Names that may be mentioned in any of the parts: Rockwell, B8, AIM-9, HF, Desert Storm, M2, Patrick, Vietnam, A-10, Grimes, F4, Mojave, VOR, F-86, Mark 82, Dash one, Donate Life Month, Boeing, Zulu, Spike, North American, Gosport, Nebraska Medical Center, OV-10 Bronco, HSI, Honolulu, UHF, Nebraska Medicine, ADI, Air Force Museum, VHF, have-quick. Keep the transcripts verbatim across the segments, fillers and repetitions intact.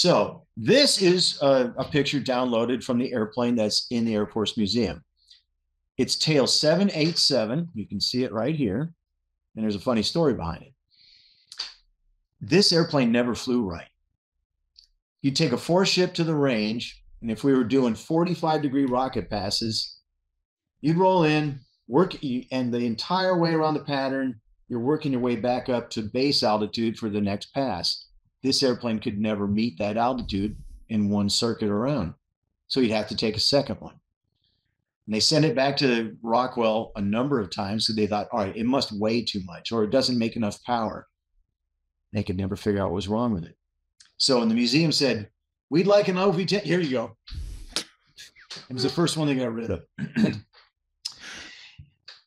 So this is a, a picture downloaded from the airplane that's in the Air Force Museum. It's tail seven eighty-seven. You can see it right here. And there's a funny story behind it. This airplane never flew right. You take a four ship to the range, and if we were doing forty-five degree rocket passes, you'd roll in, work, and the entire way around the pattern, you're working your way back up to base altitude for the next pass. This airplane could never meet that altitude in one circuit around. So you'd have to take a second one. And they sent it back to Rockwell a number of times because they thought, all right, it must weigh too much or it doesn't make enough power. They could never figure out what was wrong with it. So, and the museum said, we'd like an O V ten. Here you go. It was the first one they got rid of.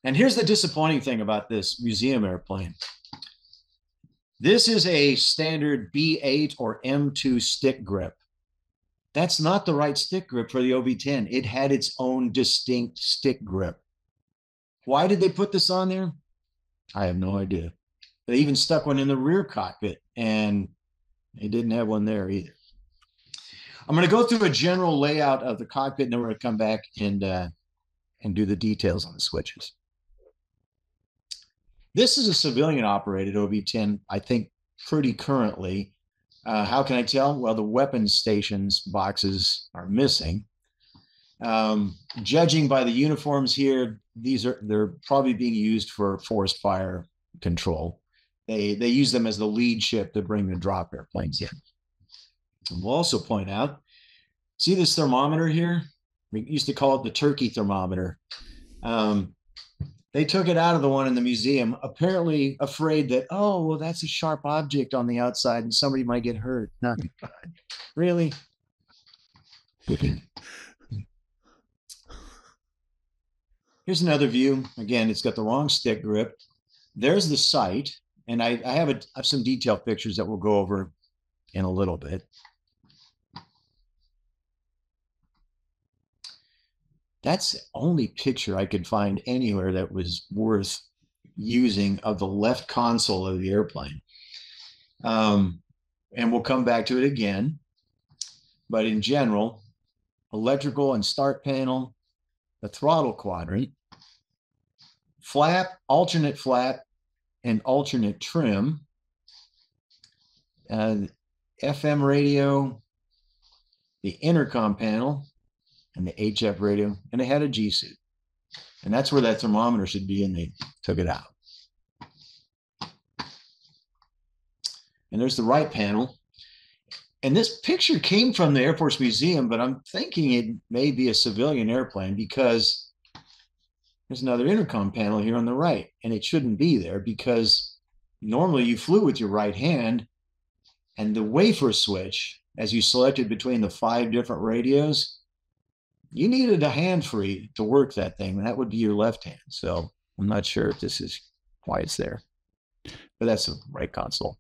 And here's the disappointing thing about this museum airplane. This is a standard B eight or M two stick grip. That's not the right stick grip for the O V ten. It had its own distinct stick grip. Why did they put this on there? I have no idea. They even stuck one in the rear cockpit, and they didn't have one there either. I'm going to go through a general layout of the cockpit, and then we're going to come back and, uh, and do the details on the switches. This is a civilian-operated O V ten, I think, pretty currently. Uh, how can I tell? Well, the weapons stations boxes are missing. Um, judging by the uniforms here, these are they're probably being used for forest fire control. They they use them as the lead ship to bring the drop airplanes in. And we'll also point out, see this thermometer here? We used to call it the turkey thermometer. Um, they took it out of the one in the museum, apparently afraid that, oh, well, that's a sharp object on the outside and somebody might get hurt. Not really? Here's another view. Again, it's got the wrong stick grip. There's the sight. And I, I, have a, I have some detailed pictures that we'll go over in a little bit. That's the only picture I could find anywhere that was worth using of the left console of the airplane. Um, and we'll come back to it again. But in general, electrical and start panel, the throttle quadrant, flap, alternate flap, and alternate trim, uh, F M radio, the intercom panel, and the H F radio, and it had a G-suit. And that's where that thermometer should be, and they took it out. And there's the right panel. And this picture came from the Air Force Museum, but I'm thinking it may be a civilian airplane because there's another intercom panel here on the right, and it shouldn't be there because normally you flew with your right hand, and the wafer switch, as you selected between the five different radios, you needed a hand free to work that thing, and that would be your left hand. So I'm not sure if this is why it's there, but that's the right console.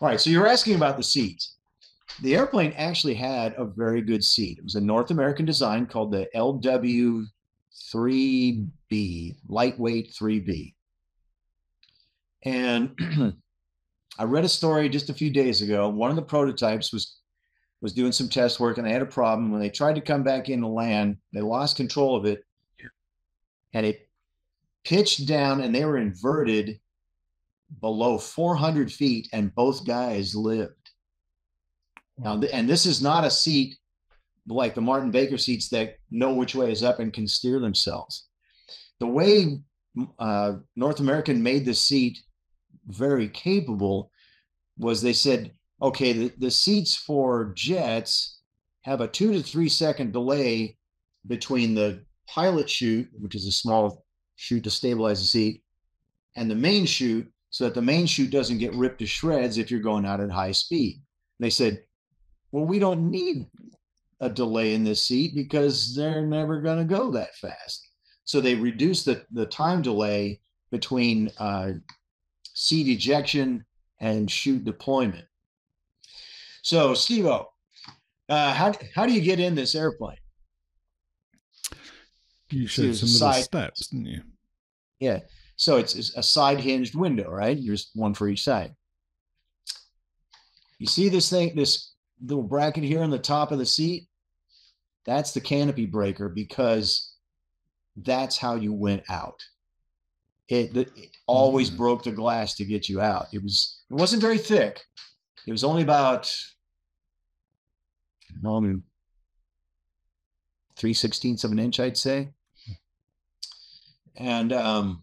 All right, so you're asking about the seats. The airplane actually had a very good seat. It was a North American design called the L W three B, lightweight three B. And I read a story just a few days ago. One of the prototypes was was doing some test work, and they had a problem. When they tried to come back in to land, they lost control of it, and it pitched down, and they were inverted below four hundred feet, and both guys lived. Now, and this is not a seat like the Martin Baker seats that know which way is up and can steer themselves. The way uh, North American made the seat very capable was they said, okay, the, the seats for jets have a two to three second delay between the pilot chute, which is a small chute to stabilize the seat, and the main chute, so that the main chute doesn't get ripped to shreds if you're going out at high speed. They said, well, we don't need a delay in this seat because they're never going to go that fast. So they reduced the, the time delay between uh, seat ejection and chute deployment. So, Steve-O, uh, how, how do you get in this airplane? You showed some little steps, didn't you? Yeah. So it's, it's a side-hinged window, right? There's one for each side. You see this thing, this little bracket here on the top of the seat, that's the canopy breaker, because that's how you went out. It, it always mm. broke the glass to get you out. It was, it wasn't very thick. It was only about um, three sixteenths of an inch, I'd say. And um,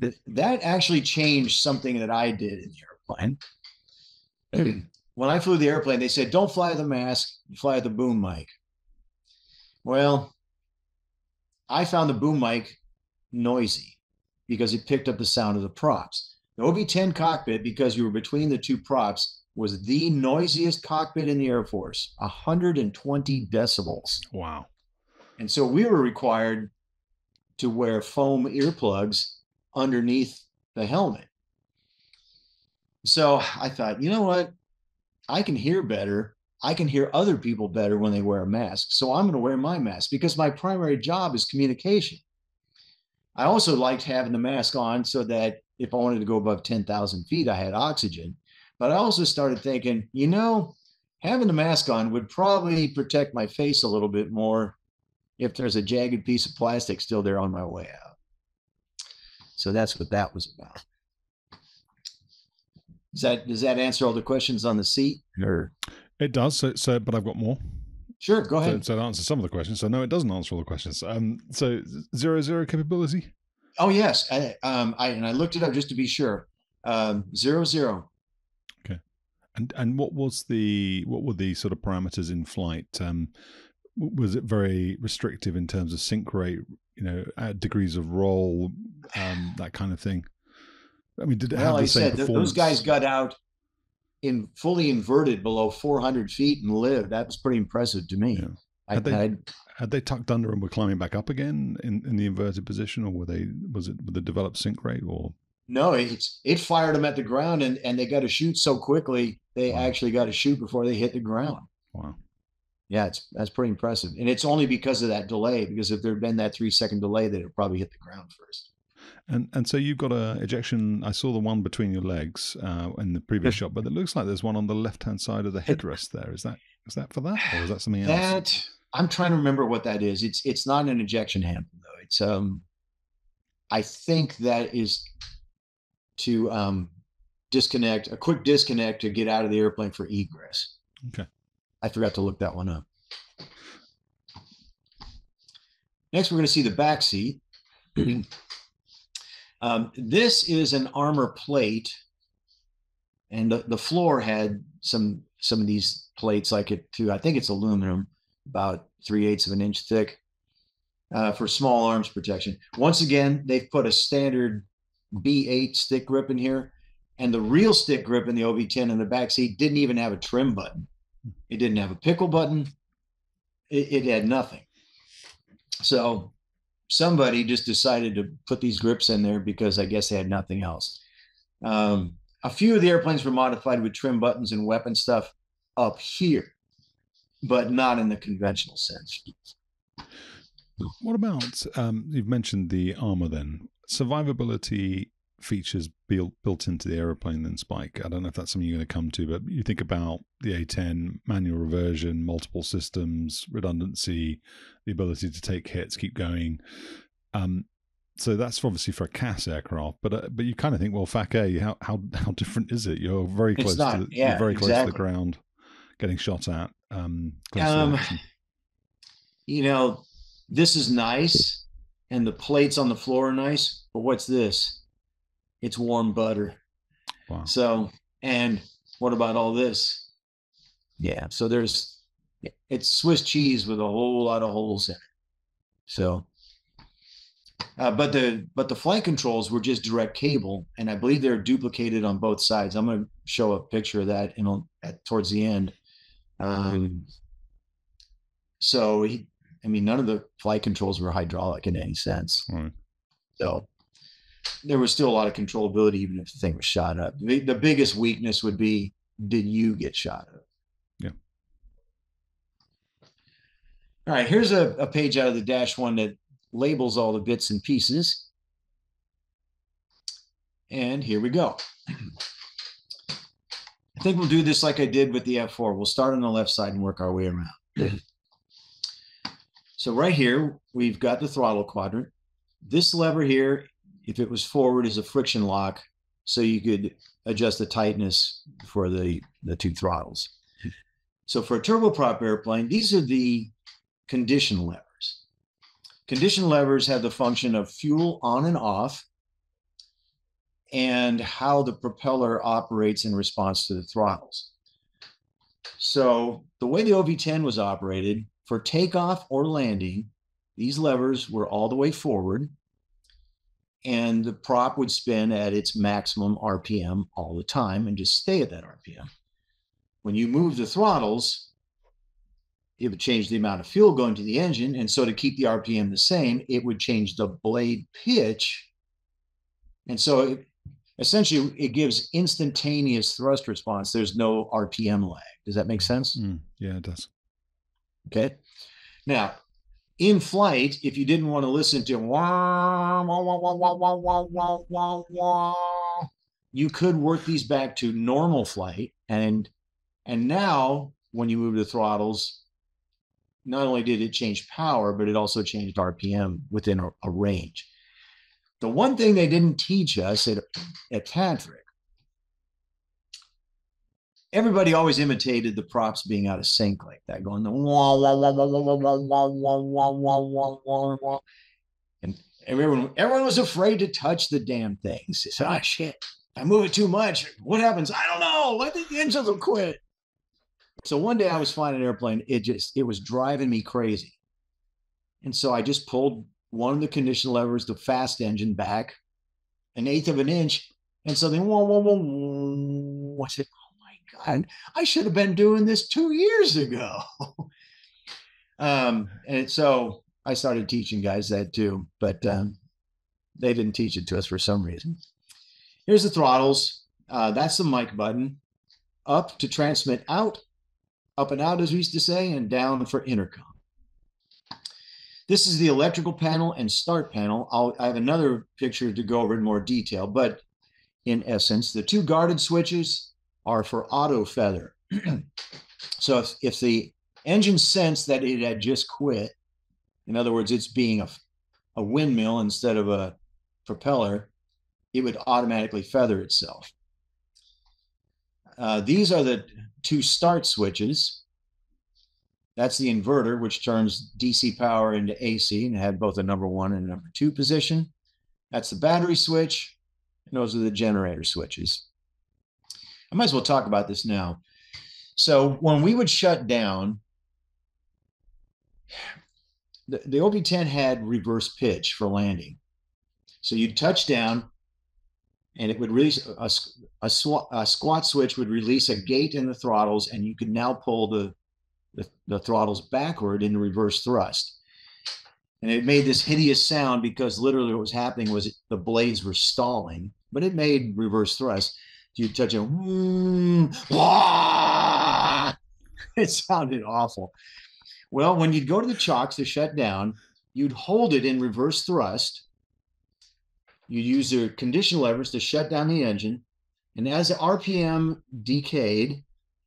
th that actually changed something that I did in the airplane. When I flew the airplane, they said, don't fly the mask, fly the boom mic. Well, I found the boom mic noisy because it picked up the sound of the props. The O V ten cockpit, because you were between the two props, was the noisiest cockpit in the Air Force, one hundred twenty decibels. Wow. And so we were required to wear foam earplugs underneath the helmet. So I thought, you know what? I can hear better. I can hear other people better when they wear a mask. So I'm going to wear my mask because my primary job is communication. I also liked having the mask on so that if I wanted to go above ten thousand feet, I had oxygen. But I also started thinking, you know, having the mask on would probably protect my face a little bit more if there's a jagged piece of plastic still there on my way out. So that's what that was about. Does that, does that answer all the questions on the seat? Or? It does, so, so, but I've got more. Sure, go ahead. So, so it answers some of the questions. So no, it doesn't answer all the questions. Um, so zero, zero capability? Oh, yes. I, um, I, and I looked it up just to be sure. Um, zero, zero. Okay. And and what was the, what were the sort of parameters in flight? Um, was it very restrictive in terms of sync rate, you know, degrees of roll, um, that kind of thing? I mean, did it well, have the I same said, performance? Those guys got out in fully inverted below four hundred feet and lived. That was pretty impressive to me. Yeah. Had, I, they, I'd, had they tucked under and were climbing back up again in, in the inverted position, or were they? Was it with the developed sync rate? Or no, it's it fired them at the ground, and and they got to shoot so quickly they wow. actually got to shoot before they hit the ground. Wow. Yeah, it's that's pretty impressive, and it's only because of that delay. Because if there'd been that three second delay, they'd have probably hit the ground first. And and so you've got a ejection. I saw the one between your legs uh, in the previous shot, but it looks like there's one on the left hand side of the headrest. There is that. Is that for that, or is that something else? That I'm trying to remember what that is. It's it's not an ejection handle though. It's um, I think that is to um, disconnect a quick disconnect to get out of the airplane for egress. Okay, I forgot to look that one up. Next, we're going to see the back seat. Um, this is an armor plate, and the, the floor had some some of these plates like it too. I think it's aluminum, about three eighths of an inch thick, uh, for small arms protection. Once again, they've put a standard B eight stick grip in here, and the real stick grip in the O V ten in the back seat didn't even have a trim button. It didn't have a pickle button. It, it had nothing. So somebody just decided to put these grips in there because I guess they had nothing else. Um, a few of the airplanes were modified with trim buttons and weapon stuff up here, but not in the conventional sense. What about, um, you've mentioned the armor then. Survivability features built, built into the airplane then, Spike. I don't know if that's something you're going to come to, but you think about the A ten, manual reversion, multiple systems, redundancy, the ability to take hits, keep going. Um, so that's obviously for a C A S aircraft, but uh, but you kind of think, well, F A C A, how how how different is it? You're very close, not, to, the, yeah, you're very exactly. close to the ground, getting shot at. Um, close um, to the you know, this is nice, and the plates on the floor are nice, but what's this? It's warm butter. Wow. So, and what about all this? Yeah. So there's, it's Swiss cheese with a whole lot of holes in it. So, uh, but the, but the flight controls were just direct cable, and I believe they're duplicated on both sides. I'm going to show a picture of that in, at, towards the end. Um, so he, I mean, none of the flight controls were hydraulic in any sense. Right. So there was still a lot of controllability, even if the thing was shot up. The, the biggest weakness would be, did you get shot up? Yeah. All right, here's a, a page out of the Dash one that labels all the bits and pieces. And here we go. I think we'll do this like I did with the F four. We'll start on the left side and work our way around. So right here, we've got the throttle quadrant. This lever here, if it was forward, is a friction lock, so you could adjust the tightness for the, the two throttles. So for a turboprop airplane, these are the condition levers. Condition levers have the function of fuel on and off and how the propeller operates in response to the throttles. So the way the O V ten was operated, for takeoff or landing, these levers were all the way forward, and the prop would spin at its maximum R P M all the time and just stay at that R P M. When you move the throttles, it would change the amount of fuel going to the engine, and so to keep the R P M the same, it would change the blade pitch. And so it, essentially it gives instantaneous thrust response. There's no R P M lag. Does that make sense? Mm, yeah, it does. Okay. Now, in flight, if you didn't want to listen to wah, wah, wah, wah, wah, wah, wah, wah, wah, wah, you could work these back to normal flight. And, and now when you move the throttles, not only did it change power, but it also changed R P M within a, a range. The one thing they didn't teach us at, at Patrick, everybody always imitated the props being out of sync like that, going the wah, wah, wah, wah, wah, wah, wah, wah, wah, wah, wah, wah. And everyone, everyone was afraid to touch the damn things. They said, ah, shit, I move it too much. What happens? I don't know. Let the engines will quit. So one day I was flying an airplane. It just, it was driving me crazy. And so I just pulled one of the condition levers, the fast engine, back an eighth of an inch. And so then, whoa, whoa, whoa, whoa, what's it? Oh my God, I should have been doing this two years ago. um, and so I started teaching guys that too, but um, they didn't teach it to us for some reason. Here's the throttles. Uh, that's the mic button. Up to transmit out, up and out as we used to say, and down for intercom. This is the electrical panel and start panel. I'll, I have another picture to go over in more detail, but in essence, the two guarded switches are for auto feather. So if, if the engine sensed that it had just quit, in other words, it's being a, a windmill instead of a propeller, it would automatically feather itself. Uh, these are the two start switches. That's the inverter, which turns D C power into A C and had both a number one and a number two position. That's the battery switch, and those are the generator switches. I might as well talk about this now. So when we would shut down, the, the O V ten had reverse pitch for landing. So you'd touch down, and it would release a, a, sw a squat switch would release a gate in the throttles, and you could now pull the The, the throttles backward in reverse thrust. And it made this hideous sound because literally what was happening was it, the blades were stalling, but it made reverse thrust. You touch it, mm, it sounded awful. Well, when you'd go to the chocks to shut down, you'd hold it in reverse thrust. You'd use your condition levers to shut down the engine. And as the R P M decayed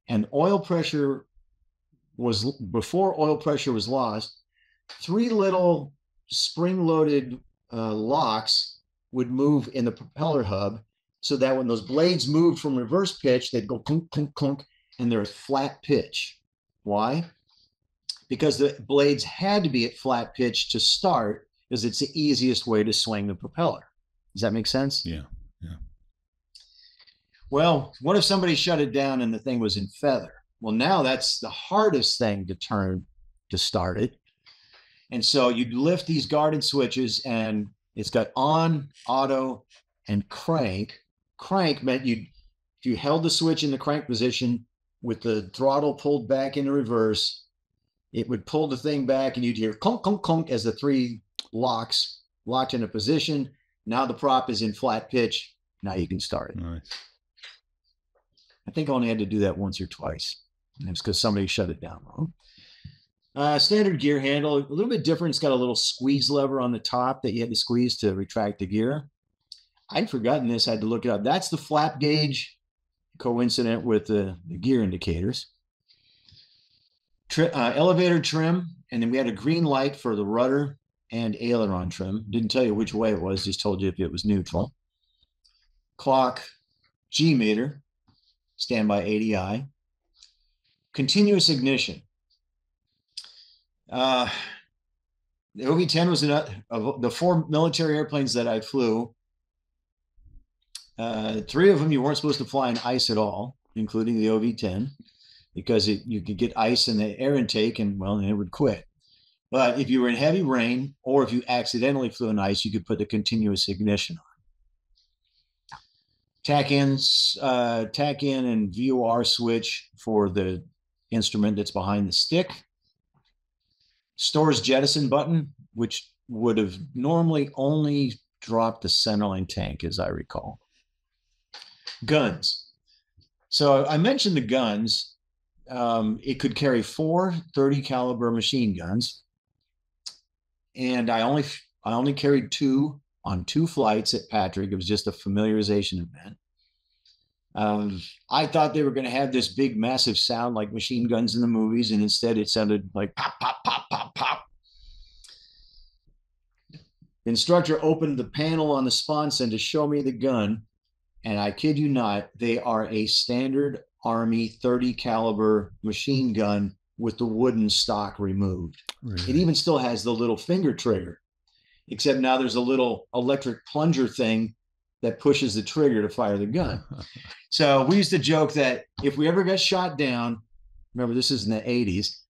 and oil pressure was, before oil pressure was lost, three little spring-loaded uh, locks would move in the propeller hub so that when those blades moved from reverse pitch, they'd go clunk, clunk, clunk, and they're at flat pitch. Why? Because the blades had to be at flat pitch to start, because it's the easiest way to swing the propeller. Does that make sense? Yeah, yeah. Well, what if somebody shut it down and the thing was in feather? Well, now that's the hardest thing to turn to start it. And so you'd lift these guarded switches, and it's got on, auto, and crank. Crank meant you, if you held the switch in the crank position with the throttle pulled back into reverse, it would pull the thing back, and you'd hear clunk, clunk, clunk as the three locks locked into position. Now the prop is in flat pitch. Now you can start it. Nice. I think I only had to do that once or twice. And it's because somebody shut it down wrong. Uh, standard gear handle, a little bit different. It's got a little squeeze lever on the top that you had to squeeze to retract the gear. I'd forgotten this. I had to look it up. That's the flap gauge. coincident with the, the gear indicators. Tri uh, elevator trim, and then we had a green light for the rudder and aileron trim. Didn't tell you which way it was, just told you if it was neutral. Clock, G meter, standby A D I. Continuous ignition. Uh, the O V ten was an, of the four military airplanes that I flew. Uh, three of them you weren't supposed to fly in ice at all, including the O V ten, because it, you could get ice in the air intake and, well, it would quit. But if you were in heavy rain or if you accidentally flew in ice, you could put the continuous ignition on. TACAN uh, TACAN and V O R switch for the instrument that's behind the stick. Stores jettison button, which would have normally only dropped the centerline tank, as I recall. Guns. So I mentioned the guns. Um, it could carry four thirty caliber machine guns, and I only I only carried two. On two flights at Patrick. It was just a familiarization event. Um, I thought they were going to have this big, massive sound like machine guns in the movies, and instead it sounded like pop, pop, pop, pop, pop. The instructor opened the panel on the sponson to show me the gun, and I kid you not, they are a standard Army thirty caliber machine gun with the wooden stock removed. Really? It even still has the little finger trigger, except now there's a little electric plunger thing that pushes the trigger to fire the gun. So we used to joke that if we ever got shot down, remember this is in the eighties,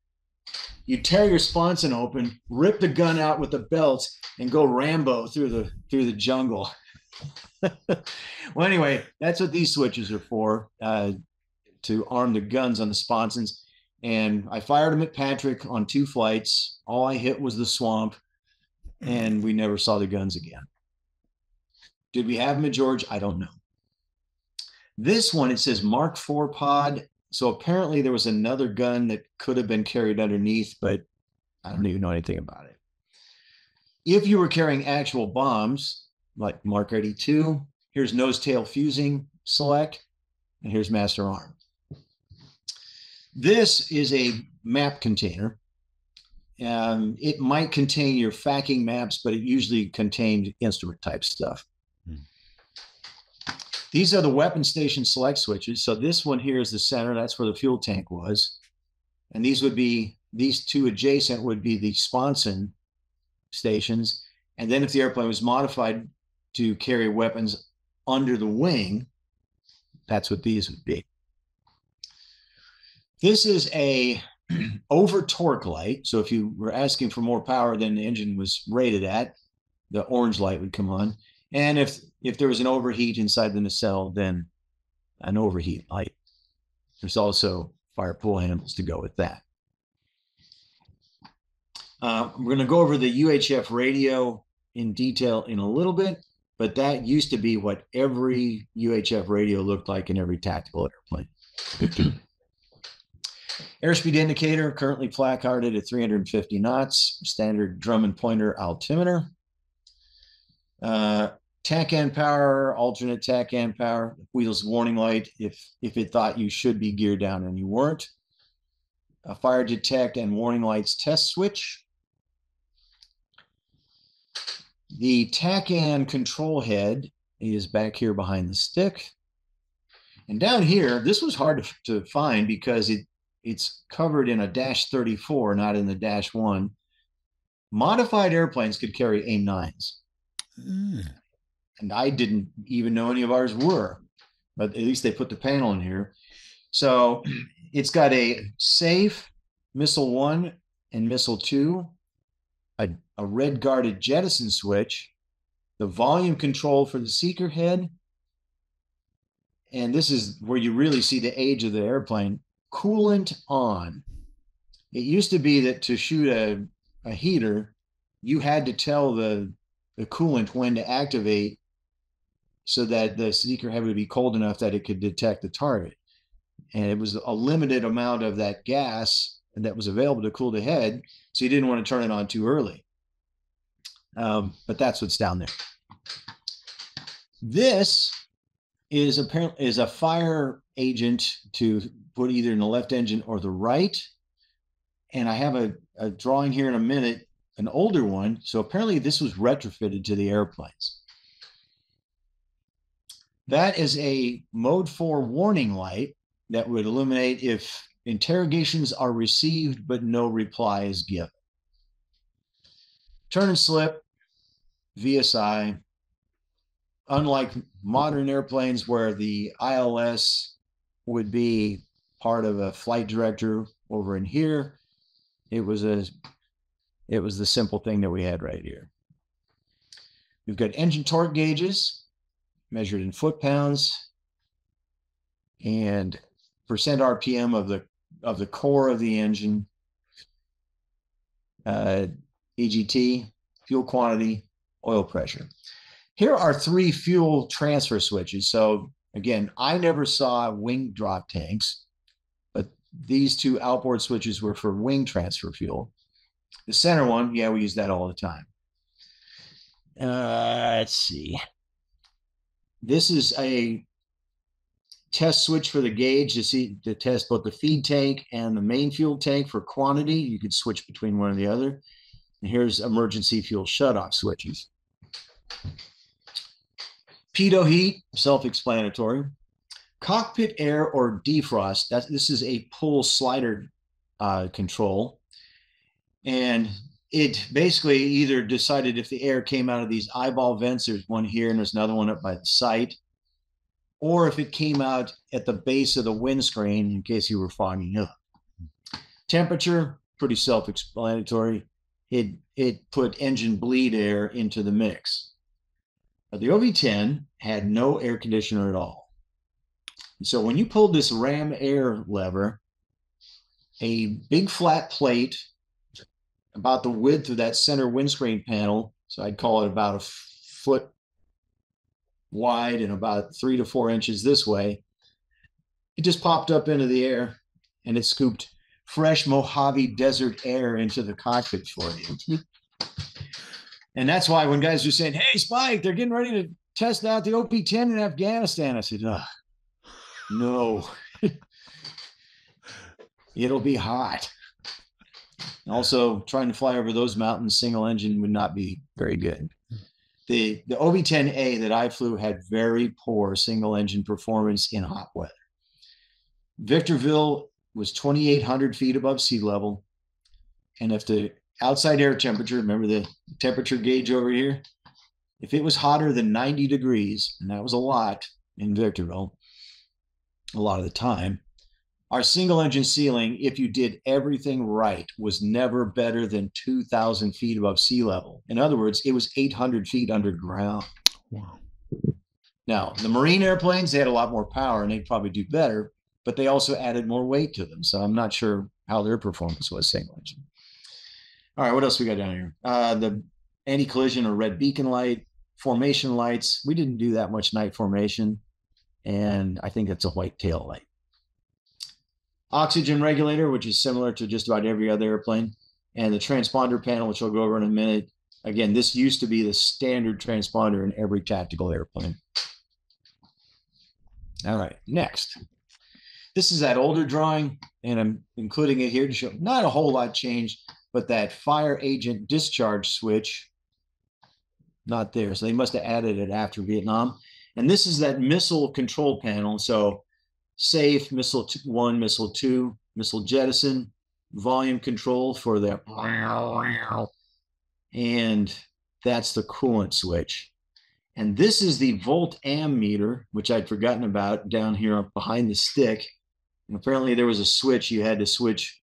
you tear your sponson open, rip the gun out with the belts, and go Rambo through the through the jungle. Well, anyway, that's what these switches are for, uh, to arm the guns on the sponsons. And I fired them at Patrick on two flights. All I hit was the swamp. And we never saw the guns again. Did we have them at George? I don't know. This one, it says Mark four pod. So apparently there was another gun that could have been carried underneath, but I don't even know anything about it. If you were carrying actual bombs, like Mark eighty-two, here's nose tail fusing select, and here's master arm. This is a map container. Um, it might contain your facking maps, but it usually contained instrument type stuff. Mm. These are the weapon station select switches. So this one here is the center. That's where the fuel tank was. And these would be, these two adjacent would be the sponson stations. And then if the airplane was modified to carry weapons under the wing, that's what these would be. This is a over torque light. So if you were asking for more power than the engine was rated at, the orange light would come on. And if if there was an overheat inside the nacelle, then an overheat light. There's also fire pull handles to go with that. Uh, we're going to go over the U H F radio in detail in a little bit, but that used to be what every U H F radio looked like in every tactical airplane. Airspeed indicator, currently placarded at three hundred fifty knots, standard drum and pointer altimeter. Uh, TACAN power, alternate TACAN power, wheels warning light if, if it thought you should be geared down and you weren't. A fire detect and warning lights test switch. The TACAN control head is back here behind the stick. And down here, this was hard to, to find because it It's covered in a Dash thirty-four, not in the Dash one. Modified airplanes could carry AIM nines. Mm. And I didn't even know any of ours were, but at least they put the panel in here. So it's got a safe, missile one and missile two, a, a red guarded jettison switch, the volume control for the seeker head. And this is where you really see the age of the airplane. Coolant on. It used to be that to shoot a, a heater, you had to tell the, the coolant when to activate so that the seeker head would be cold enough that it could detect the target. And it was a limited amount of that gas that was available to cool the head, so you didn't want to turn it on too early. Um, but that's what's down there. This is apparently is a fire agent to put either in the left engine or the right. And I have a, a drawing here in a minute, an older one. So apparently this was retrofitted to the airplanes. That is a mode four warning light that would illuminate if interrogations are received, but no reply is given. Turn and slip, V S I. Unlike modern airplanes where the I L S would be part of a flight director over in here, it was a, it was the simple thing that we had right here. We've got engine torque gauges measured in foot-pounds and percent R P M of the of the core of the engine, uh, E G T, fuel quantity, oil pressure. Here are three fuel transfer switches. So again, I never saw wing drop tanks, but these two outboard switches were for wing transfer fuel. The center one, yeah, we use that all the time. Uh, let's see. This is a test switch for the gauge to see to test both the feed tank and the main fuel tank for quantity. You could switch between one or the other. And here's emergency fuel shutoff switches. Pitot heat, self-explanatory. Cockpit air or defrost. That's, this is a pull slider uh, control. And it basically either decided if the air came out of these eyeball vents, there's one here and there's another one up by the sight, or if it came out at the base of the windscreen in case you were fogging up. Temperature, pretty self-explanatory. It, it put engine bleed air into the mix. But the O V ten had no air conditioner at all. And so when you pulled this ram air lever, a big flat plate about the width of that center windscreen panel, so I'd call it about a foot wide and about three to four inches this way, it just popped up into the air and it scooped fresh Mojave desert air into the cockpit for you. And that's why when guys are saying, hey, Spike, they're getting ready to test out the O P ten in Afghanistan, I said, oh, no, it'll be hot. Also, trying to fly over those mountains, single engine would not be very good. The, the O V ten A that I flew had very poor single engine performance in hot weather. Victorville was twenty-eight hundred feet above sea level. And if the outside air temperature, remember the temperature gauge over here? If it was hotter than ninety degrees, and that was a lot in Victorville, a lot of the time, our single engine ceiling, if you did everything right, was never better than two thousand feet above sea level. In other words, it was eight hundred feet underground. Wow. Now, the Marine airplanes, they had a lot more power and they'd probably do better, but they also added more weight to them. So I'm not sure how their performance was single engine. All right, what else we got down here? Uh, the anti-collision or red beacon light, formation lights. We didn't do that much night formation. And I think that's a white tail light. Oxygen regulator, which is similar to just about every other airplane, and the transponder panel, which I'll go over in a minute. Again, this used to be the standard transponder in every tactical airplane. All right, next. This is that older drawing, and I'm including it here to show not a whole lot changed, but that fire agent discharge switch, not there. So they must have added it after Vietnam. And this is that missile control panel. So safe, missile two, one, missile two, missile jettison, volume control for that, and that's the coolant switch. And this is the volt ammeter, which I'd forgotten about down here up behind the stick. And apparently there was a switch. You had to switch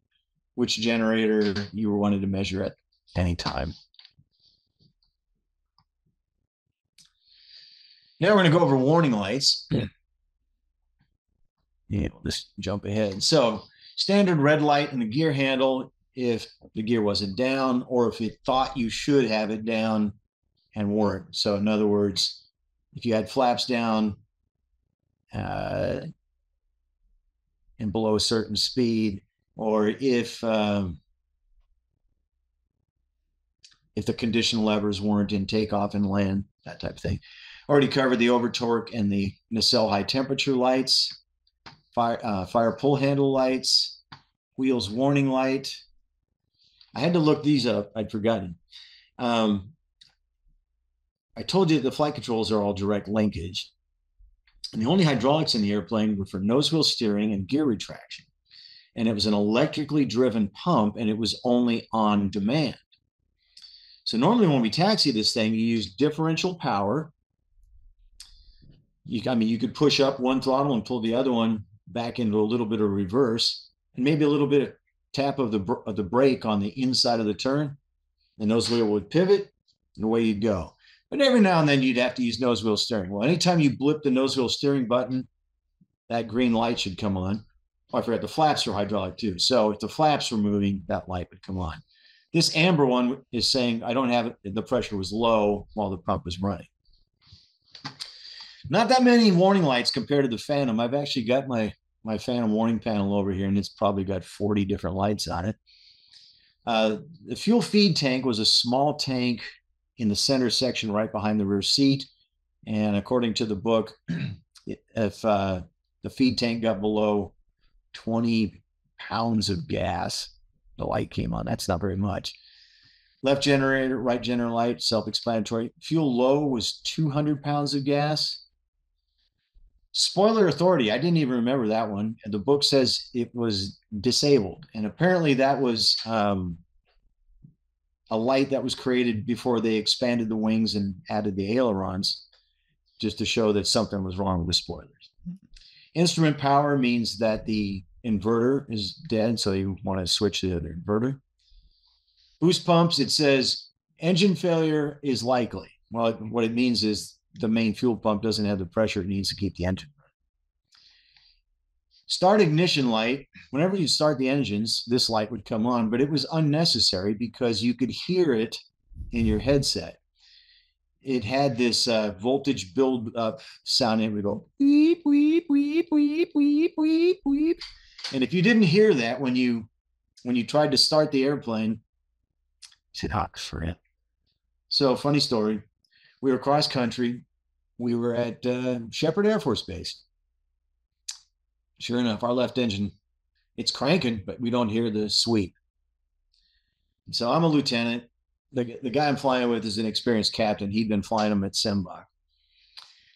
which generator you wanted to measure at any time. Now we're going to go over warning lights. Yeah, we'll just jump ahead. So standard red light in the gear handle if the gear wasn't down or if it thought you should have it down and weren't. So in other words, if you had flaps down uh, and below a certain speed, or if um, if the condition levers weren't in takeoff and land, that type of thing. Already covered the overtorque and the nacelle high temperature lights, fire, uh, fire pull handle lights, wheels warning light. I had to look these up. I'd forgotten. Um, I told you the flight controls are all direct linkage. And the only hydraulics in the airplane were for nose wheel steering and gear retraction. And it was an electrically driven pump, and it was only on demand. So normally when we taxi this thing, you use differential power. You, I mean, you could push up one throttle and pull the other one back into a little bit of reverse, and maybe a little bit of tap of the, of the brake on the inside of the turn. The nose wheel would pivot, and away you'd go. But every now and then you'd have to use nose wheel steering. Well, anytime you blip the nose wheel steering button, that green light should come on. Oh, I forgot the flaps are hydraulic too. So if the flaps were moving, that light would come on. This amber one is saying I don't have it. The pressure was low while the pump was running. Not that many warning lights compared to the Phantom. I've actually got my, my Phantom warning panel over here, and it's probably got forty different lights on it. Uh, the fuel feed tank was a small tank in the center section right behind the rear seat. And according to the book, if uh, the feed tank got below twenty pounds of gas, the light came on. That's not very much. Left generator, right generator light, self-explanatory. Fuel low was two hundred pounds of gas. Spoiler authority, I didn't even remember that one. The book says it was disabled. And apparently that was um, a light that was created before they expanded the wings and added the ailerons, just to show that something was wrong with the spoilers. Instrument power means that the inverter is dead, so you want to switch to the other inverter. Boost pumps, it says engine failure is likely. Well, what it means is the main fuel pump doesn't have the pressure it needs to keep the engine running. Start ignition light. Whenever you start the engines, this light would come on, but it was unnecessary because you could hear it in your headset. It had this uh, voltage build up sound, and it would go weep, weep, weep, weep, weep, weep, weep. And if you didn't hear that when you when you tried to start the airplane, you said, ah, for it. So funny story. We were cross country. We were at uh, Shepherd Air Force Base. Sure enough, our left engine, it's cranking, but we don't hear the sweep. And so I'm a lieutenant. The, the guy I'm flying with is an experienced captain. He'd been flying them at Sembach.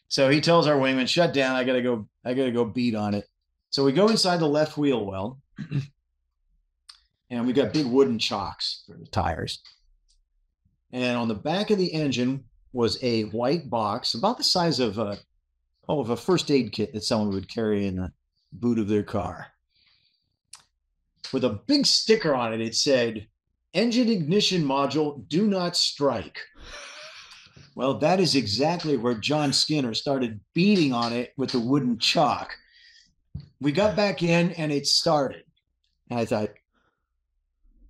So he tells our wingman, shut down. I got to go. I got to go beat on it. So we go inside the left wheel well, and we got big wooden chocks for the tires. And on the back of the engine was a white box about the size of a, oh, of a first aid kit that someone would carry in the boot of their car. With a big sticker on it, it said, engine ignition module, do not strike. Well, that is exactly where John Skinner started beating on it with the wooden chalk. We got back in and it started. And I thought,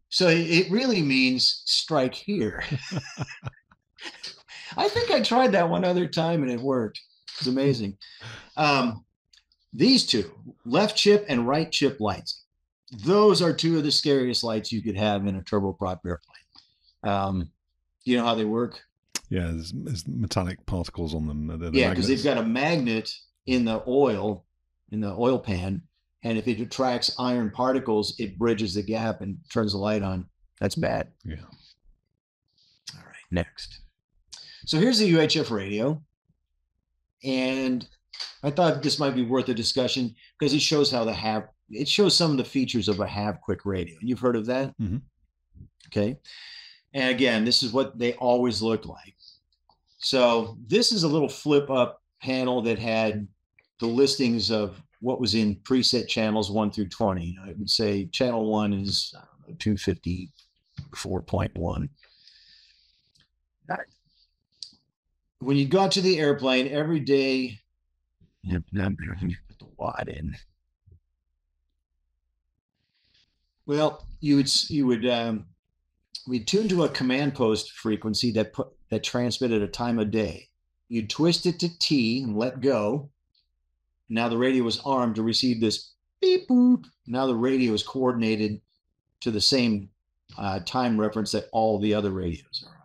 so it really means strike here. I think I tried that one other time and it worked. It's amazing. Um, these two, left chip and right chip lights. Those are two of the scariest lights you could have in a turboprop airplane. Um, you know how they work? Yeah, there's, there's metallic particles on them. They're the yeah, because they've got a magnet in the oil, in the oil pan. And if it attracts iron particles, it bridges the gap and turns the light on. That's bad. Yeah. All right, next. So here's the U H F radio, and I thought this might be worth a discussion because it shows how the have it shows some of the features of a have-quick radio. And you've heard of that, mm-hmm. Okay? And again, this is what they always look like. So this is a little flip-up panel that had the listings of what was in preset channels one through twenty. You know, it would say channel one is I don't know, two fifty-four point one. When you got to the airplane every day, yep, I'm going to put the watt in. Well, you would you would um, we tuned to a command post frequency that put, that transmitted a time of day. You'd twist it to T and let go. Now the radio was armed to receive this beep boop. Now the radio is coordinated to the same uh, time reference that all the other radios are.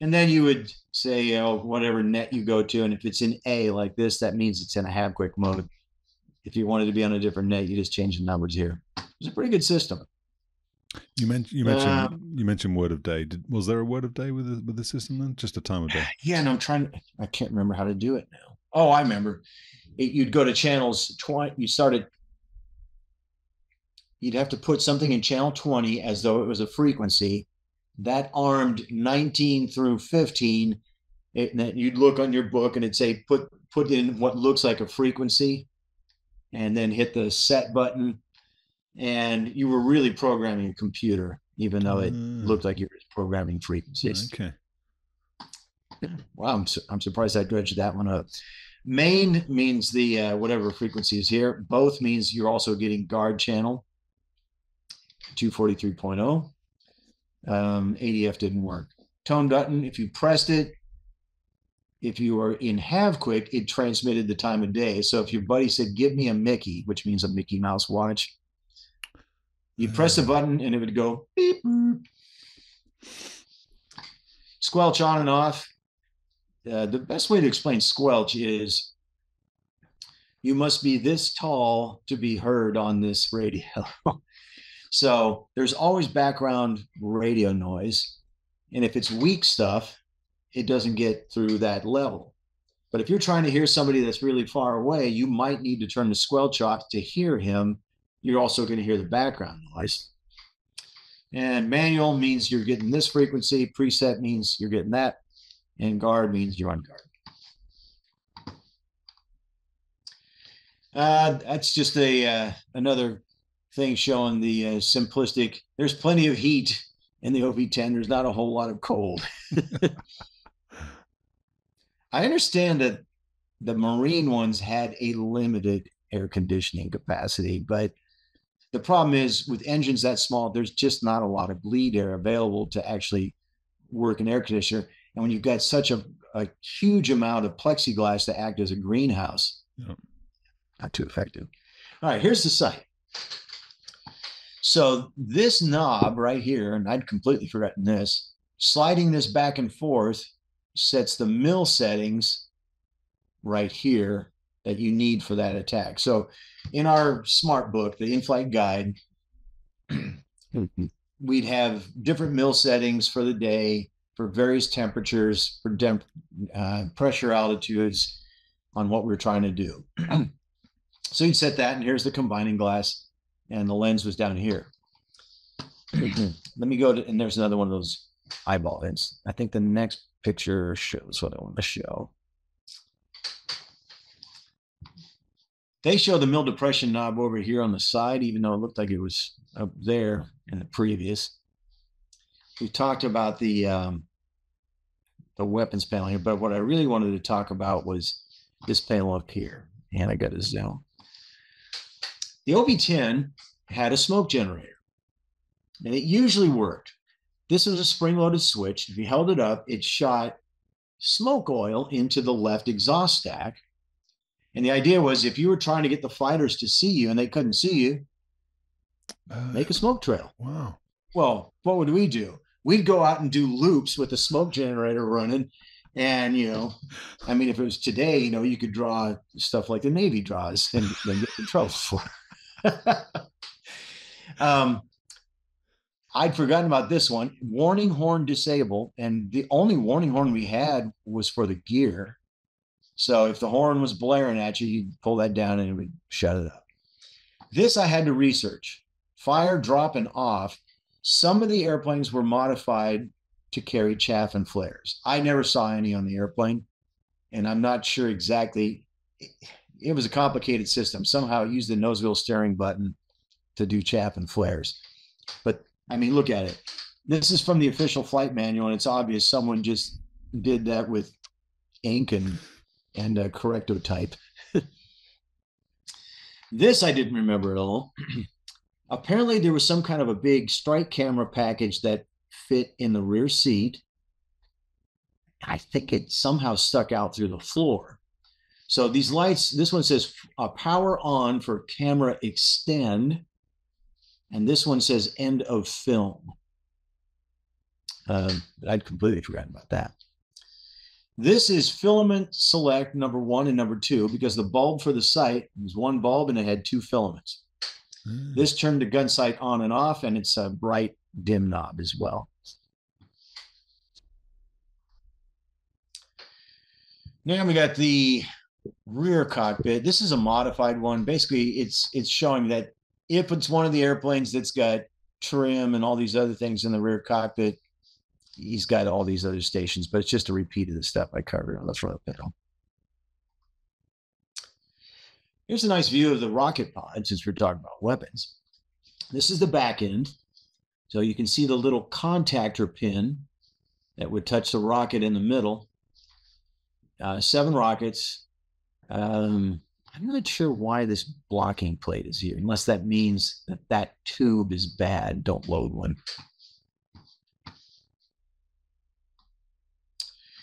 And then you would say, oh, whatever net you go to. And if it's in A like this, that means it's in a have-quick mode. If you wanted to be on a different net, you just change the numbers here. It's a pretty good system. You mentioned you mentioned um, you mentioned word of day. Did, was there a word of day with the, with the system then? Just a time of day? Yeah, and I'm trying. To, I can't remember how to do it now. Oh, I remember. It, you'd go to channels twenty. You started. You'd have to put something in channel twenty as though it was a frequency. That armed nineteen through fifteen. It, and you'd look on your book and it'd say put put in what looks like a frequency, and then hit the set button. And you were really programming a computer, even though it mm. looked like you were programming frequencies. Okay. Wow, I'm, su I'm surprised I dredged that one up. Main means the uh, whatever frequency is here. Both means you're also getting guard channel two forty-three point oh. Um, A D F didn't work. Tone button, if you pressed it, if you were in have-quick, it transmitted the time of day. So if your buddy said, give me a Mickey, which means a Mickey Mouse watch, you press the button and it would go beep, beep. Squelch on and off. Uh, the best way to explain squelch is you must be this tall to be heard on this radio. So there's always background radio noise. And if it's weak stuff, it doesn't get through that level. But if you're trying to hear somebody that's really far away, you might need to turn the squelch off to hear him. You're also going to hear the background noise. And manual means you're getting this frequency. Preset means you're getting that. And guard means you're on guard. Uh, that's just a uh, another thing showing the uh, simplistic. There's plenty of heat in the O V ten. There's not a whole lot of cold. I understand that the Marine ones had a limited air conditioning capacity, but the problem is with engines that small, there's just not a lot of bleed air available to actually work an air conditioner. And when you've got such a, a huge amount of plexiglass to act as a greenhouse, yeah. Not too effective. All right, here's the site. So this knob right here, and I'd completely forgotten this, sliding this back and forth sets the mill settings right here that you need for that attack. So in our smart book, the in-flight guide, we'd have different mill settings for the day, for various temperatures, for temp uh, pressure altitudes on what we're trying to do. So you'd set that, and here's the combining glass, and the lens was down here. Let me go to, and there's another one of those eyeball lens. I think the next picture shows what I want to show. They show the mill depression knob over here on the side, even though it looked like it was up there in the previous. We talked about the um, the weapons panel here, but what I really wanted to talk about was this panel up here. And I got to zoom. The O V ten had a smoke generator, and it usually worked. This was a spring-loaded switch. If you held it up, it shot smoke oil into the left exhaust stack. And the idea was if you were trying to get the fighters to see you and they couldn't see you, uh, make a smoke trail. Wow. Well, what would we do? We'd go out and do loops with the smoke generator running. And, you know, I mean, if it was today, you know, you could draw stuff like the Navy draws and then get in trouble for it. um, I'd forgotten about this one. Warning horn disable. And the only warning horn we had was for the gear. So if the horn was blaring at you, you'd pull that down and it would shut it up. This I had to research. Fire, drop, and off. Some of the airplanes were modified to carry chaff and flares. I never saw any on the airplane, and I'm not sure exactly. It was a complicated system. Somehow it used the nose-wheel steering button to do chaff and flares. But, I mean, look at it. This is from the official flight manual, and it's obvious someone just did that with ink and... and a correcto type. This I didn't remember at all. Apparently there was some kind of a big strike camera package that fit in the rear seat. I think it somehow stuck out through the floor. So these lights, this one says uh, power on for camera extend. And this one says end of film. Um, I'd completely forgotten about that. This is filament select number one and number two, because the bulb for the sight was one bulb and it had two filaments. Mm. This turned the gun sight on and off, and it's a bright dim knob as well. Now we got the rear cockpit. This is a modified one. Basically, it's it's showing that if it's one of the airplanes that's got trim and all these other things in the rear cockpit, he's got all these other stations, but it's just a repeat of the stuff I covered on the front panel. Here's a nice view of the rocket pod, since we're talking about weapons. This is the back end. So you can see the little contactor pin that would touch the rocket in the middle. Uh, seven rockets. Um, I'm not sure why this blocking plate is here, unless that means that that tube is bad. Don't load one.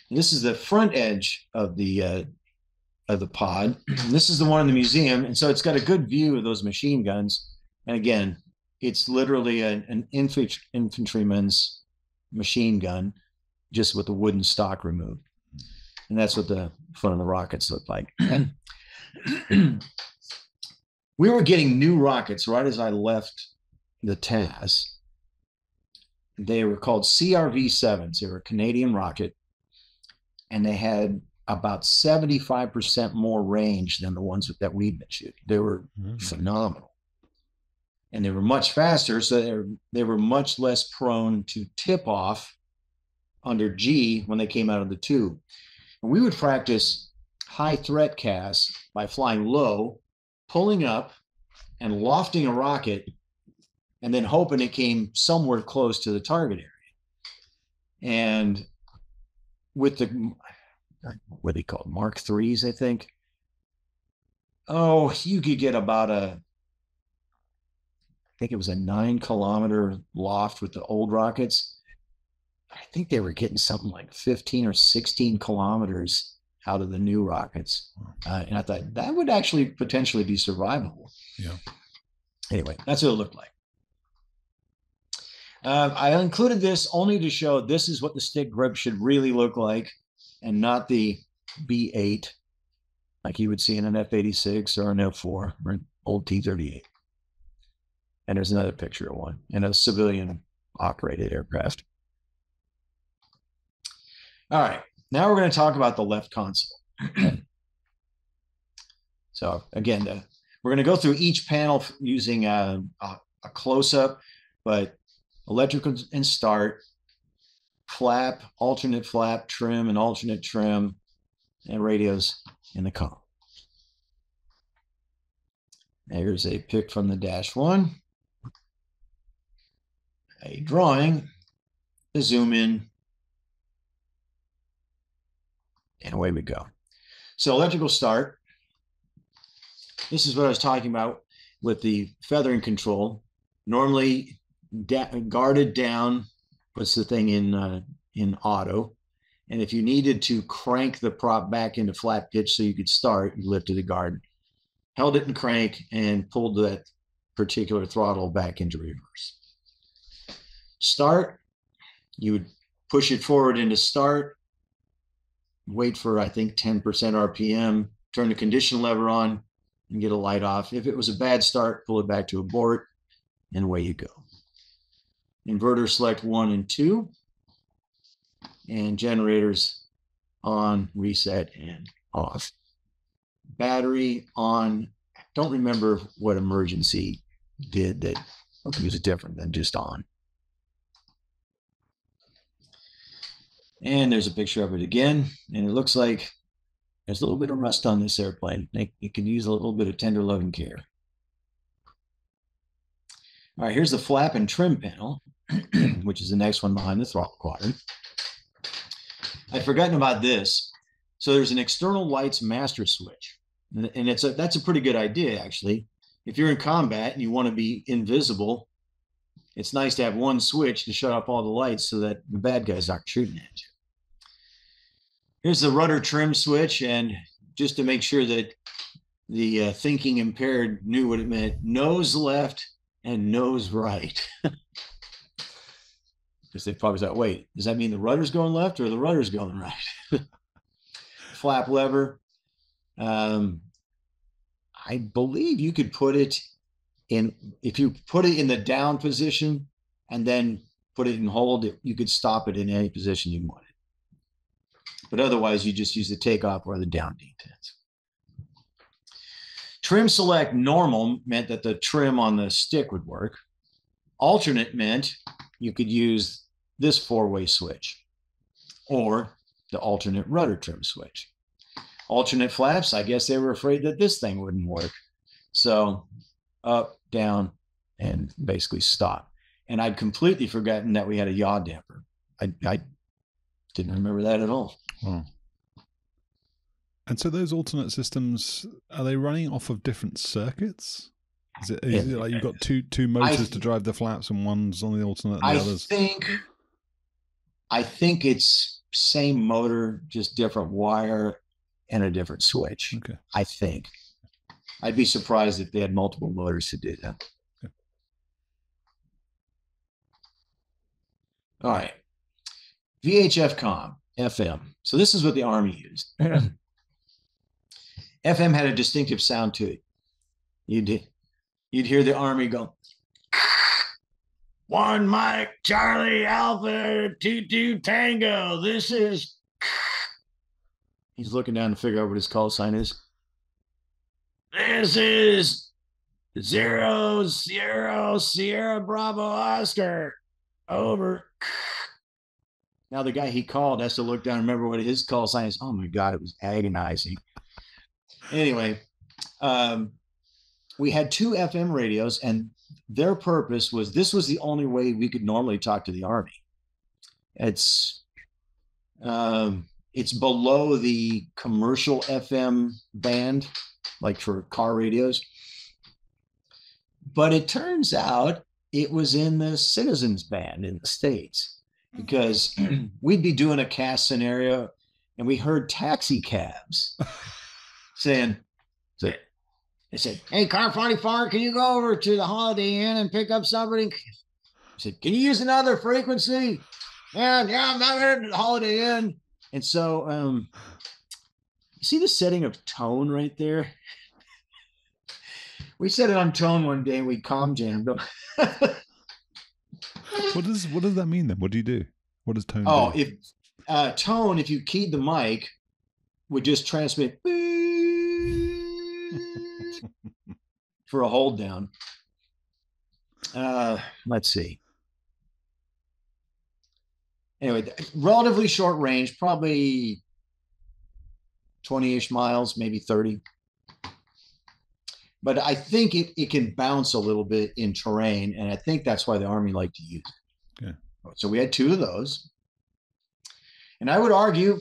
This is the front edge of the uh, of the pod. This is the one in the museum, and so it's got a good view of those machine guns. And again, it's literally an, an infantry, infantryman's machine gun, just with the wooden stock removed. And that's what the front of the rockets look like. We were getting new rockets right as I left the T A S. They were called C R V sevens. They were a Canadian rocket. And they had about seventy-five percent more range than the ones that we'd been shooting. They were mm-hmm. phenomenal. And they were much faster, so they were, they were much less prone to tip off under G when they came out of the tube. And we would practice high threat casts by flying low, pulling up, and lofting a rocket, and then hoping it came somewhere close to the target area. And with the, what they called Mark threes, I think. Oh, you could get about a, I think it was a nine kilometer loft with the old rockets. I think they were getting something like fifteen or sixteen kilometers out of the new rockets. Uh, and I thought that would actually potentially be survivable. Yeah. Anyway, that's what it looked like. Uh, I included this only to show this is what the stick grip should really look like, and not the B eight like you would see in an F eighty-six or an F four or an old T thirty-eight. And there's another picture of one in a civilian operated aircraft. All right, now we're going to talk about the left console. So again, the, we're going to go through each panel using a, a, a close-up, but electrical and start, flap, alternate flap, trim and alternate trim, and radios in the column. Here's a pic from the Dash One. A drawing, a zoom in, and away we go. So electrical start. This is what I was talking about with the feathering control. Normally, guarded down puts the thing in uh, in auto, and if you needed to crank the prop back into flat pitch so you could start, you lifted the guard, held it in crank, and pulled that particular throttle back into reverse. Start, you would push it forward into start, wait for I think ten percent R P M, turn the condition lever on, and get a light off. If it was a bad start, pull it back to abort, and away you go. Inverter select one and two, and generators on, reset, and off. Battery on, I don't remember what emergency did that was different than just on. And there's a picture of it again, and it looks like there's a little bit of rust on this airplane. It can use a little bit of tender loving care. All right, here's the flap and trim panel, which is the next one behind the throttle quadrant. I'd forgotten about this. So there's an external lights master switch, and it's a, that's a pretty good idea, actually. If you're in combat and you want to be invisible, it's nice to have one switch to shut off all the lights so that the bad guys aren't shooting at you. Here's the rudder trim switch, and just to make sure that the uh, thinking impaired knew what it meant, nose left and nose right. because they probably thought, wait, does that mean the rudder's going left or the rudder's going right? Flap lever. Um, I believe you could put it in, if you put it in the down position and then put it in hold, it, you could stop it in any position you wanted. But otherwise, you just use the takeoff or the down detents. Trim select normal meant that the trim on the stick would work. Alternate meant you could use this four-way switch or the alternate rudder trim switch. Alternate flaps, I guess they were afraid that this thing wouldn't work. So up, down, and basically stop. And I'd completely forgotten that we had a yaw damper. I, I didn't remember that at all. Wow. And so those alternate systems, are they running off of different circuits? Is it, is it like you've got two two motors th to drive the flaps and one's on the alternate and the I others? Think, I think it's same motor, just different wire and a different switch. Okay. I think. I'd be surprised if they had multiple motors to do that. Okay. All right. V H F comm, F M. So this is what the Army used. F M had a distinctive sound to it. You'd, you'd hear the Army go, one Mike, Charlie, Alpha, two two Tango. This is... He's looking down to figure out what his call sign is. This is zero, zero, Sierra, Bravo, Oscar. Over. Now the guy he called has to look down and remember what his call sign is. Oh my God, it was agonizing. Anyway, um, we had two F M radios, and their purpose was this was the only way we could normally talk to the Army. It's... Um, It's below the commercial F M band, like for car radios. But it turns out it was in the citizens band in the States, because we'd be doing a cast scenario and we heard taxi cabs saying, they said, hey, car forty-four, can you go over to the Holiday Inn and pick up somebody? I said, can you use another frequency? And yeah, I'm not here to the Holiday Inn. And so, um, you see the setting of tone right there? We set it on tone one day and we comm jammed them. What does, what does that mean then? What do you do? What does tone oh, do? Oh, if, uh, tone, if you keyed the mic, would just transmit for a hold down. Uh, let's see. Anyway, relatively short range, probably twenty-ish miles, maybe thirty. But I think it, it can bounce a little bit in terrain, and I think that's why the Army liked to use it. Okay. So we had two of those. And I would argue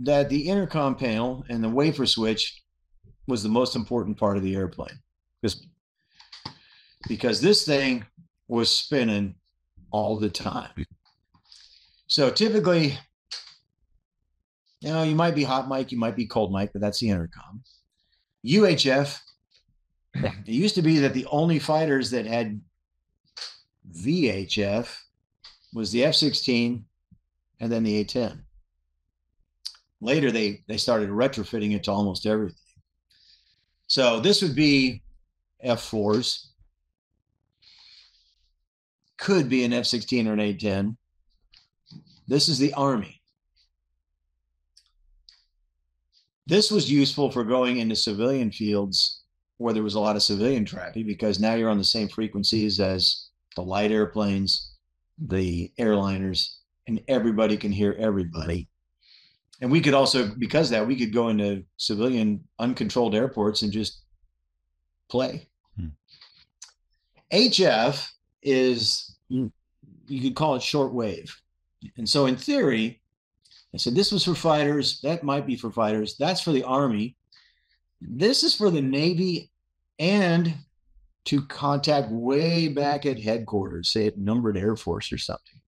that the intercom panel and the wafer switch was the most important part of the airplane, because, because this thing was spinning all the time. So typically, you know, you might be hot mic, you might be cold mic, but that's the intercom. U H F, it used to be that the only fighters that had V H F was the F sixteen and then the A ten. Later, they, they started retrofitting it to almost everything. So this would be F fours, could be an F sixteen or an A ten. This is the Army. This was useful for going into civilian fields where there was a lot of civilian traffic, because now you're on the same frequencies as the light airplanes, the airliners, and everybody can hear everybody. And we could also, because of that, we could go into civilian uncontrolled airports and just play. Hmm. H F is, you could call it shortwave. And so in theory, I said, this was for fighters. That might be for fighters. That's for the Army. This is for the Navy and to contact way back at headquarters, say at numbered Air Force or something.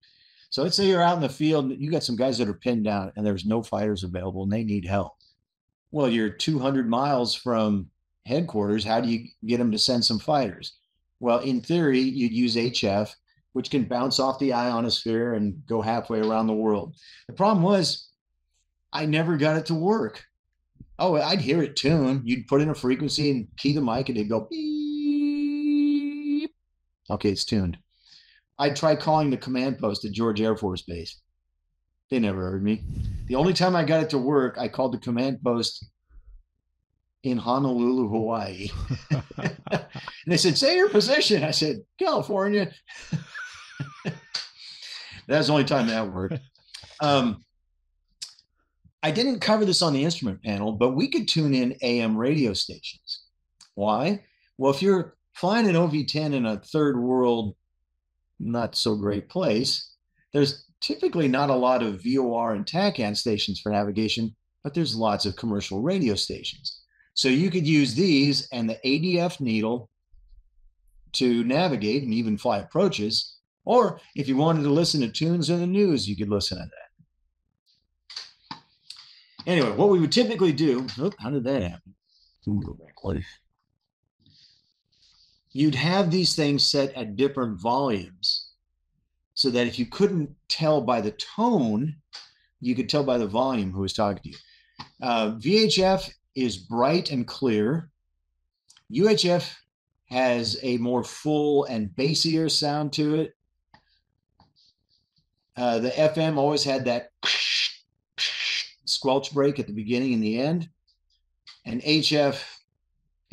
So let's say you're out in the field and you got some guys that are pinned down and there's no fighters available and they need help. Well, you're two hundred miles from headquarters. How do you get them to send some fighters? Well, in theory, you'd use H F which can bounce off the ionosphere and go halfway around the world. The problem was I never got it to work. Oh, I'd hear it tune. You'd put in a frequency and key the mic and it'd go beep. Okay, it's tuned. I'd try calling the command post at George Air Force Base. They never heard me. The only time I got it to work, I called the command post in Honolulu, Hawaii. And they said, say your position. I said, California. That's the only time that worked. Um, I didn't cover this on the instrument panel, but we could tune in A M radio stations. Why? Well, if you're flying an O V ten in a third world, not so great place, there's typically not a lot of V O R and TACAN stations for navigation, but there's lots of commercial radio stations. So you could use these and the A D F needle to navigate and even fly approaches. Or if you wanted to listen to tunes in the news, you could listen to that. Anyway, what we would typically do, oh, how did that happen? Go back. You'd have these things set at different volumes so that if you couldn't tell by the tone, you could tell by the volume who was talking to you. Uh, V H F is bright and clear. U H F has a more full and bassier sound to it. Uh, the F M always had that squelch break at the beginning and the end. And H F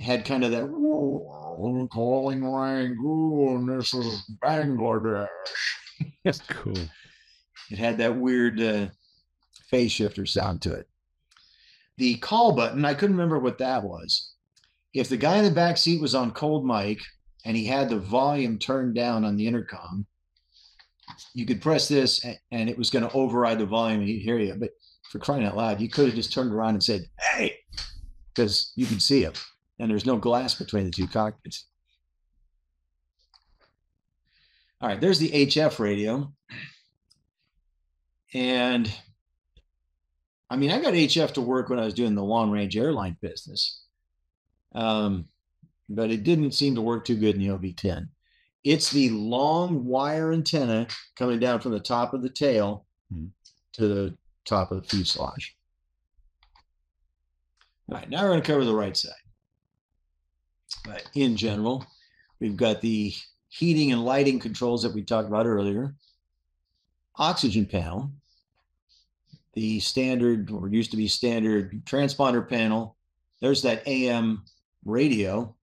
had kind of that calling rang, ooh, and this is Bangladesh. That's cool. It had that weird uh, phase shifter sound to it. The call button, I couldn't remember what that was. If the guy in the back seat was on cold mic and he had the volume turned down on the intercom, you could press this and, and it was going to override the volume and he'd hear you. But for crying out loud, you could have just turned around and said, hey, because you can see him. And there's no glass between the two cockpits. All right, there's the H F radio. And I mean, I got H F to work when I was doing the long-range airline business, um, but it didn't seem to work too good in the O V ten. It's the long wire antenna coming down from the top of the tail to the top of the fuselage. All right, now we're going to cover the right side. But in general, we've got the heating and lighting controls that we talked about earlier, oxygen panel, the standard, or used to be standard, transponder panel. There's that A M radio.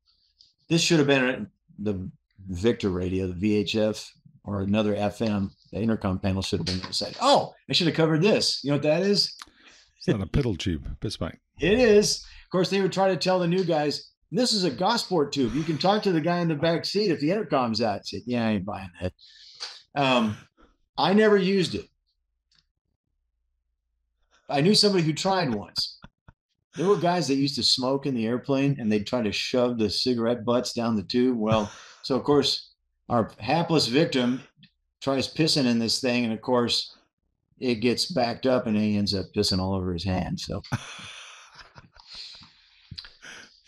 This should have been the Victor radio, the V H F, or another F M. The intercom panel should have been the same. Oh, I should have covered this. You know what that is? It's not a piddle tube. Piss pipe. It is. Of course, they would try to tell the new guys, this is a Gosport tube. You can talk to the guy in the back seat if the intercom's out. I said, yeah, I ain't buying that. Um, I never used it. I knew somebody who tried once. There were guys that used to smoke in the airplane and they'd try to shove the cigarette butts down the tube. Well, so of course, our hapless victim tries pissing in this thing. And of course, it gets backed up and he ends up pissing all over his hand. So,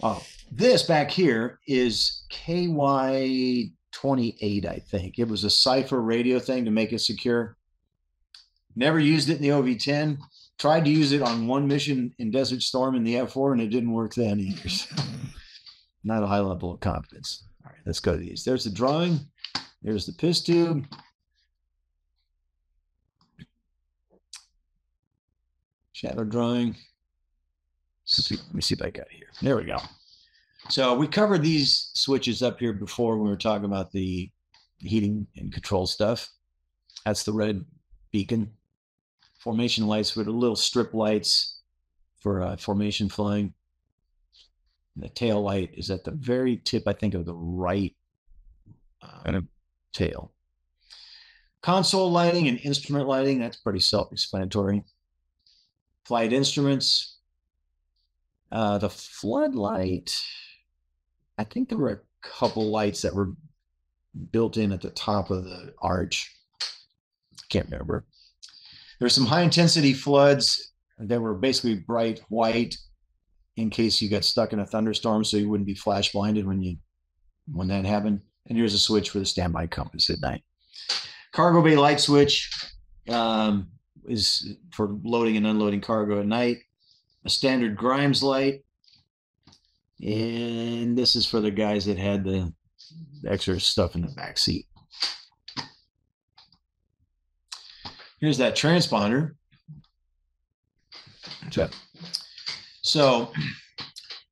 oh, this back here is K Y twenty-eight, I think. It was a cipher radio thing to make it secure. Never used it in the O V ten. Tried to use it on one mission in Desert Storm in the F four, and it didn't work then either. So not a high level of confidence. All right, let's go to these. There's the drawing. There's the piss tube. Shadow drawing. See, let me see if I got it here. There we go. So we covered these switches up here before when we were talking about the heating and control stuff. That's the red beacon. Formation lights with little strip lights for uh, formation flying. And the tail light is at the very tip, I think, of the right um, kind of tail. Console lighting and instrument lighting, that's pretty self-explanatory. Flight instruments. Uh, the floodlight, I think there were a couple lights that were built in at the top of the arch. Can't remember. There's some high-intensity floods that were basically bright white in case you got stuck in a thunderstorm so you wouldn't be flash blinded when you when that happened. And here's a switch for the standby compass at night. Cargo bay light switch um, is for loading and unloading cargo at night. A standard Grimes light. And this is for the guys that had the extra stuff in the back seat. Here's that transponder. So, so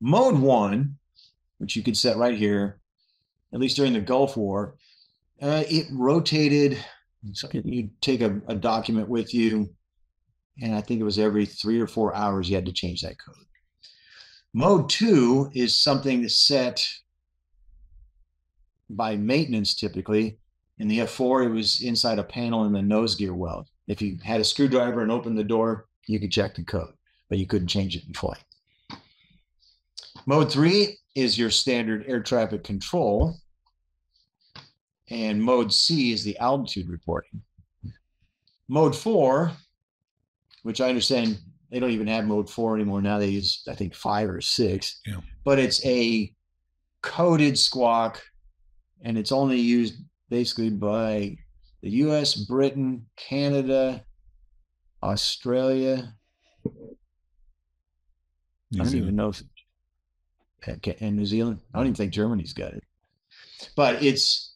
mode one, which you could set right here, at least during the Gulf War, uh, it rotated. So you take a, a document with you, and I think it was every three or four hours you had to change that code. Mode two is something that's set by maintenance typically. In the F four, it was inside a panel in the nose gear weld. If you had a screwdriver and opened the door, you could check the code, but you couldn't change it in flight. Mode three is your standard air traffic control. And mode C is the altitude reporting. Mode four, which I understand they don't even have mode four anymore. Now they use, I think, five or six. Yeah. But it's a coded squawk, and it's only used basically by the U S, Britain, Canada, Australia. New I don't Zealand. even know. If, and New Zealand. I don't even think Germany's got it. But it's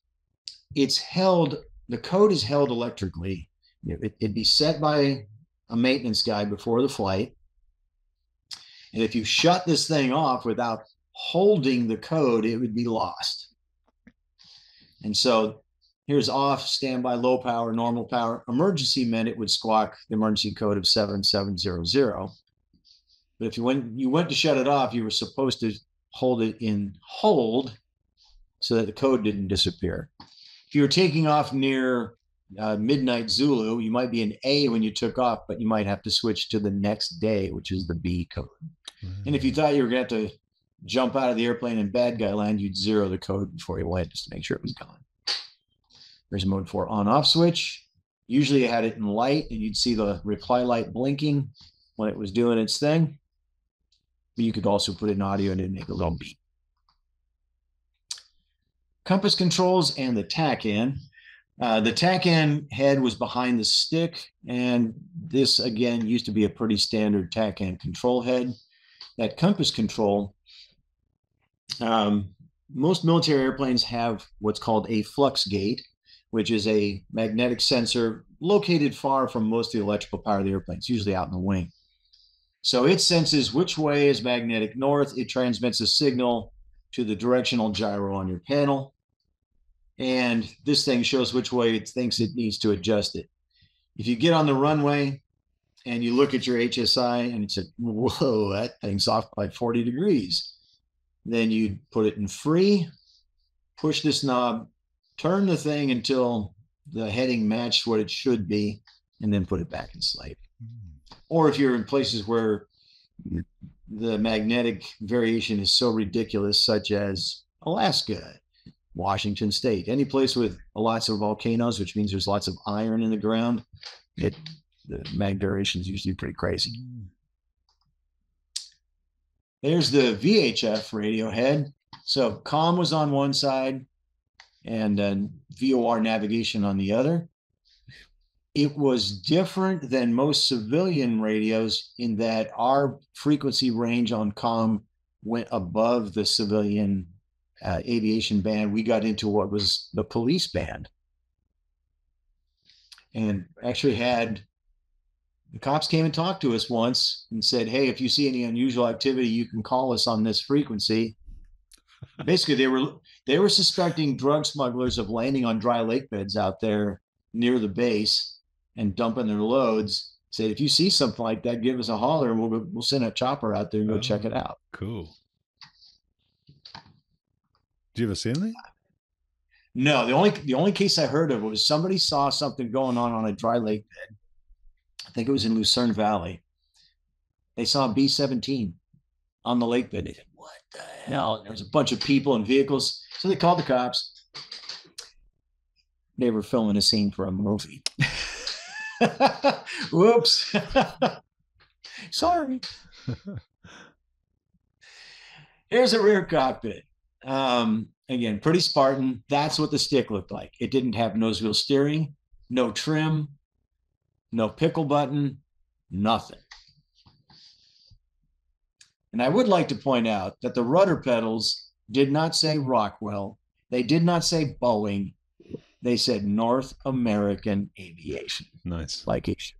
it's held. The code is held electrically. It, it'd be set by a maintenance guy before the flight. And if you shut this thing off without holding the code, it would be lost. And so here's off, standby, low power, normal power. Emergency meant it would squawk the emergency code of seven seven zero zero. But if you went, you went to shut it off, you were supposed to hold it in hold so that the code didn't disappear. If you were taking off near uh, midnight Zulu, you might be in A when you took off, but you might have to switch to the next day, which is the B code. Mm-hmm. And if you thought you were going to have to jump out of the airplane in bad guy land, you'd zero the code before you went just to make sure it was gone. There's a mode four on-off switch. Usually you had it in light, and you'd see the reply light blinking when it was doing its thing. But you could also put in audio and it'd make a little beep. Compass controls and the TACAN. Uh, the TACAN head was behind the stick, and this, again, used to be a pretty standard TACAN control head. That compass control, um, most military airplanes have what's called a flux gate, which is a magnetic sensor located far from most of the electrical power of the airplane. It's usually out in the wing. So it senses which way is magnetic north. It transmits a signal to the directional gyro on your panel. And this thing shows which way it thinks it needs to adjust it. If you get on the runway and you look at your H S I and it said, whoa, that thing's off by forty degrees. Then you put it in free, push this knob, turn the thing until the heading matched what it should be, and then put it back in slave. Mm. Or if you're in places where the magnetic variation is so ridiculous, such as Alaska, Washington State, any place with lots of volcanoes, which means there's lots of iron in the ground, it, the mag variation is usually pretty crazy. Mm. There's the V H F radio head. So comm was on one side, and then V O R navigation on the other. It was different than most civilian radios in that our frequency range on comm went above the civilian uh, aviation band. We got into what was the police band and actually had the cops came and talked to us once and said, hey, if you see any unusual activity, you can call us on this frequency. Basically, they were they were suspecting drug smugglers of landing on dry lake beds out there near the base and dumping their loads. Said, if you see something like that, give us a holler, and we'll we'll send a chopper out there and go oh, check it out. Cool. Do you ever see anything? No. The only the only case I heard of was somebody saw something going on on a dry lake bed. I think it was in Lucerne Valley. They saw a B seventeen on the lake bed. They said, what the hell? There was a bunch of people and vehicles. So they called the cops. They were filming a scene for a movie. Whoops. Sorry. Here's a rear cockpit. Um, Again, pretty Spartan. That's what the stick looked like. It didn't have nose wheel steering, no trim, no pickle button, nothing. And I would like to point out that the rudder pedals did not say Rockwell. They did not say Boeing. They said North American Aviation. Nice. Like it should.